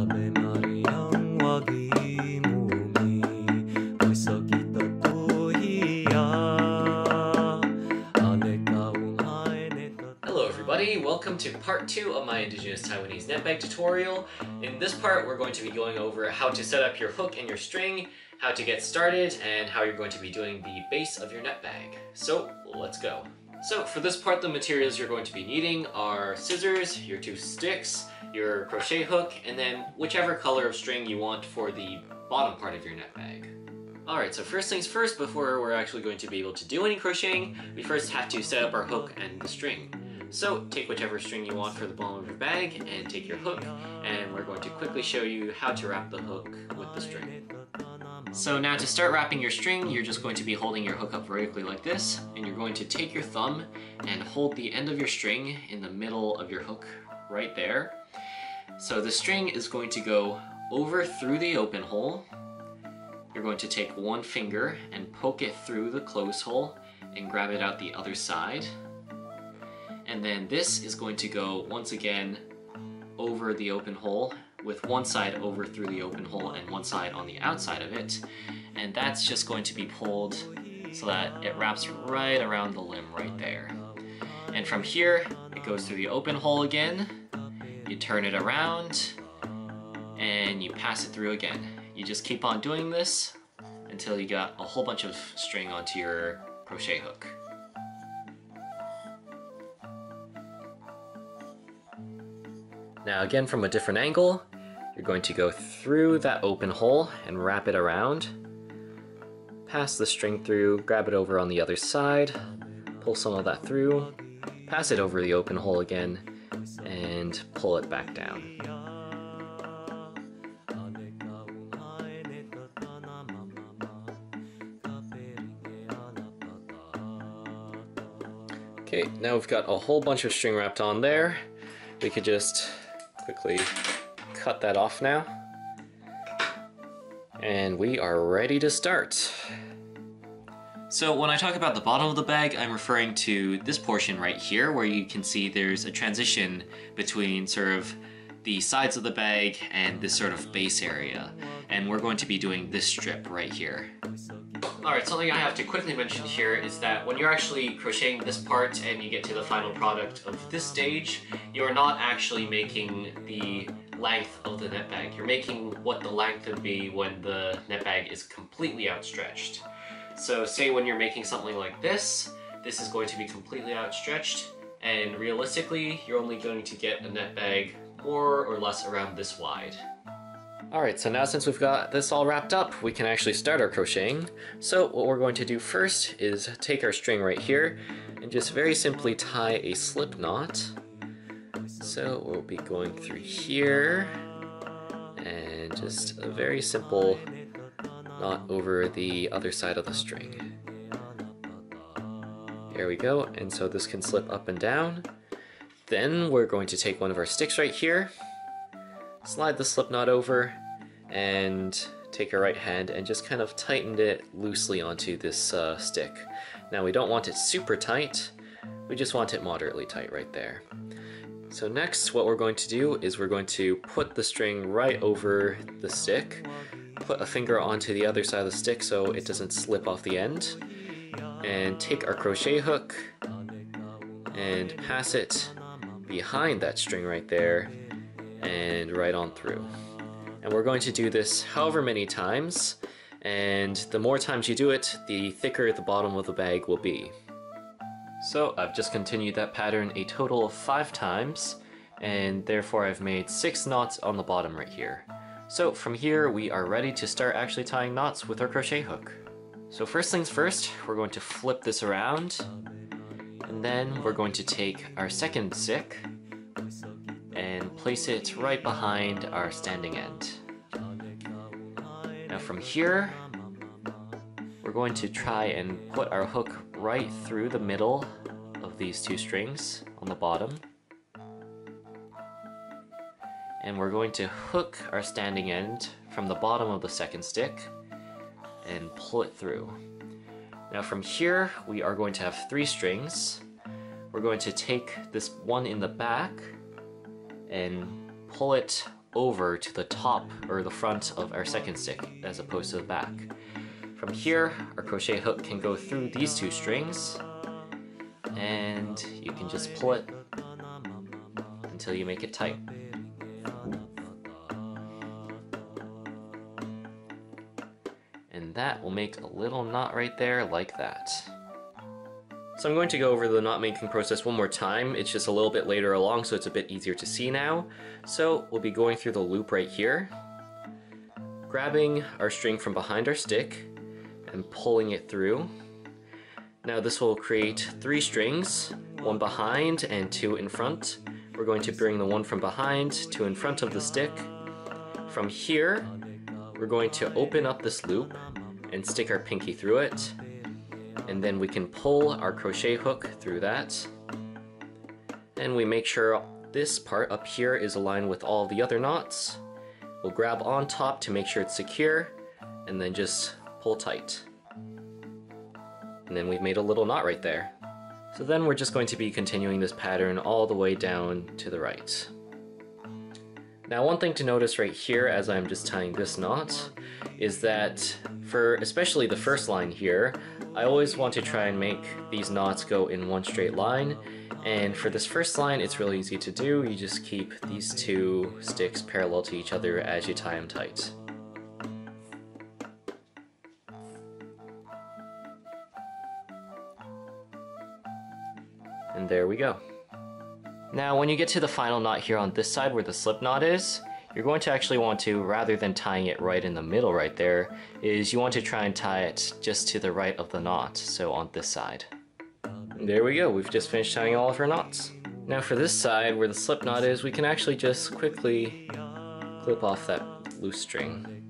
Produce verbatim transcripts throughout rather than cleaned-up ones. Hello everybody, welcome to part two of my Indigenous Taiwanese netbag tutorial. In this part we're going to be going over how to set up your hook and your string, how to get started, and how you're going to be doing the base of your netbag. So let's go. So for this part, the materials you're going to be needing are scissors, your two sticks, your crochet hook, and then whichever color of string you want for the bottom part of your netbag. Alright, so first things first, before we're actually going to be able to do any crocheting, we first have to set up our hook and the string. So take whichever string you want for the bottom of your bag, and take your hook, and we're going to quickly show you how to wrap the hook with the string. So now to start wrapping your string, you're just going to be holding your hook up vertically like this, and you're going to take your thumb and hold the end of your string in the middle of your hook right there. So the string is going to go over through the open hole. You're going to take one finger and poke it through the close hole and grab it out the other side. And then this is going to go once again over the open hole, with one side over through the open hole and one side on the outside of it, and that's just going to be pulled so that it wraps right around the limb right there. And from here it goes through the open hole again, you turn it around, and you pass it through again. You just keep on doing this until you got a whole bunch of string onto your crochet hook. Now again, from a different angle, you're going to go through that open hole and wrap it around, pass the string through, grab it over on the other side, pull some of that through, pass it over the open hole again, and pull it back down. Okay, now we've got a whole bunch of string wrapped on there. We could just quickly cut that off now, and we are ready to start. So when I talk about the bottom of the bag, I'm referring to this portion right here where you can see there's a transition between sort of the sides of the bag and this sort of base area, and we're going to be doing this strip right here. Alright, something I have to quickly mention here is that when you're actually crocheting this part and you get to the final product of this stage, you're not actually making the length of the netbag. You're making what the length would be when the netbag is completely outstretched. So say when you're making something like this, this is going to be completely outstretched, and realistically you're only going to get a netbag more or less around this wide. Alright, so now since we've got this all wrapped up, we can actually start our crocheting. So what we're going to do first is take our string right here and just very simply tie a slip knot. So we'll be going through here and just a very simple knot over the other side of the string. There we go, and so this can slip up and down. Then we're going to take one of our sticks right here, slide the slip knot over, and take your right hand and just kind of tighten it loosely onto this uh, stick. Now we don't want it super tight, we just want it moderately tight right there. So next what we're going to do is we're going to put the string right over the stick, put a finger onto the other side of the stick so it doesn't slip off the end, and take our crochet hook and pass it behind that string right there and right on through. And we're going to do this however many times, and the more times you do it, the thicker the bottom of the bag will be. So I've just continued that pattern a total of five times, and therefore I've made six knots on the bottom right here. So from here we are ready to start actually tying knots with our crochet hook. So first things first, we're going to flip this around, and then we're going to take our second stick and place it right behind our standing end. Now from here, we're going to try and put our hook right through the middle of these two strings on the bottom. And we're going to hook our standing end from the bottom of the second stick and pull it through. Now from here, we are going to have three strings. We're going to take this one in the back and pull it over to the top or the front of our second stick as opposed to the back. From here, our crochet hook can go through these two strings and you can just pull it until you make it tight. And that will make a little knot right there like that. So I'm going to go over the knot making process one more time. It's just a little bit later along, so it's a bit easier to see now. So we'll be going through the loop right here, grabbing our string from behind our stick and pulling it through. Now this will create three strings, one behind and two in front. We're going to bring the one from behind, two in front of the stick. From here, we're going to open up this loop and stick our pinky through it. And then we can pull our crochet hook through that. And we make sure this part up here is aligned with all the other knots. We'll grab on top to make sure it's secure, and then just pull tight. And then we've made a little knot right there. So then we're just going to be continuing this pattern all the way down to the right. Now one thing to notice right here as I'm just tying this knot is that for especially the first line here, I always want to try and make these knots go in one straight line, and for this first line it's really easy to do. You just keep these two sticks parallel to each other as you tie them tight. And there we go. Now when you get to the final knot here on this side where the slip knot is, you're going to actually want to, rather than tying it right in the middle right there, is you want to try and tie it just to the right of the knot, so on this side. And there we go, we've just finished tying all of our knots. Now for this side where the slip knot is, we can actually just quickly clip off that loose string.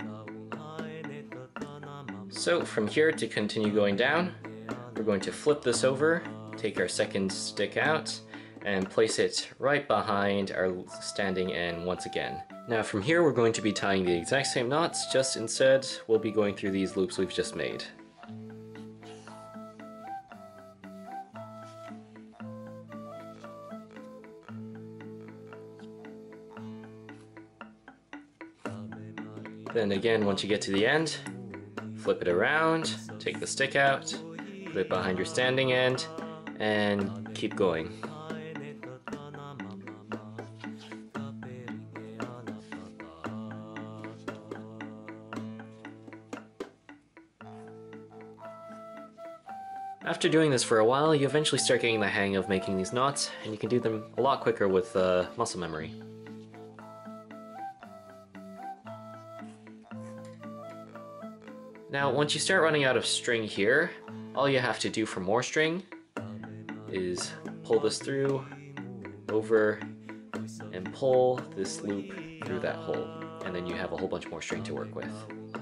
So from here, to continue going down, we're going to flip this over, take our second stick out, and place it right behind our standing end once again. Now from here we're going to be tying the exact same knots, just instead we'll be going through these loops we've just made. Then again, once you get to the end, flip it around, take the stick out, put it behind your standing end, and keep going. After doing this for a while, you eventually start getting the hang of making these knots, and you can do them a lot quicker with uh, muscle memory. Now, once you start running out of string here, all you have to do for more string is pull this through, over, and pull this loop through that hole, and then you have a whole bunch more string to work with.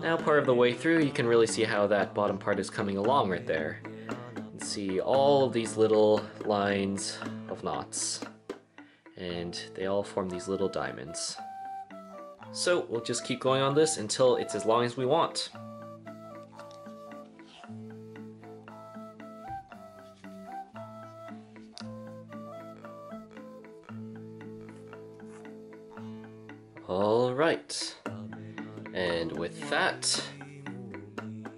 Now, part of the way through, you can really see how that bottom part is coming along right there. See all of these little lines of knots, and they all form these little diamonds. So we'll just keep going on this until it's as long as we want. All right, and with that,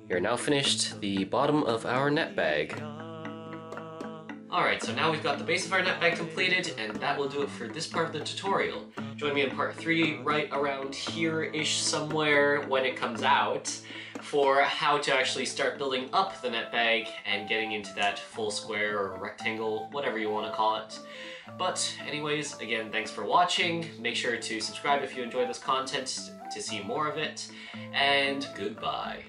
you're now finished the bottom of our net bag. Alright, so now we've got the base of our net bag completed, and that will do it for this part of the tutorial. Join me in part three right around here-ish somewhere when it comes out for how to actually start building up the net bag and getting into that full square or rectangle, whatever you want to call it. But anyways, again, thanks for watching. Make sure to subscribe if you enjoy this content to see more of it, and goodbye.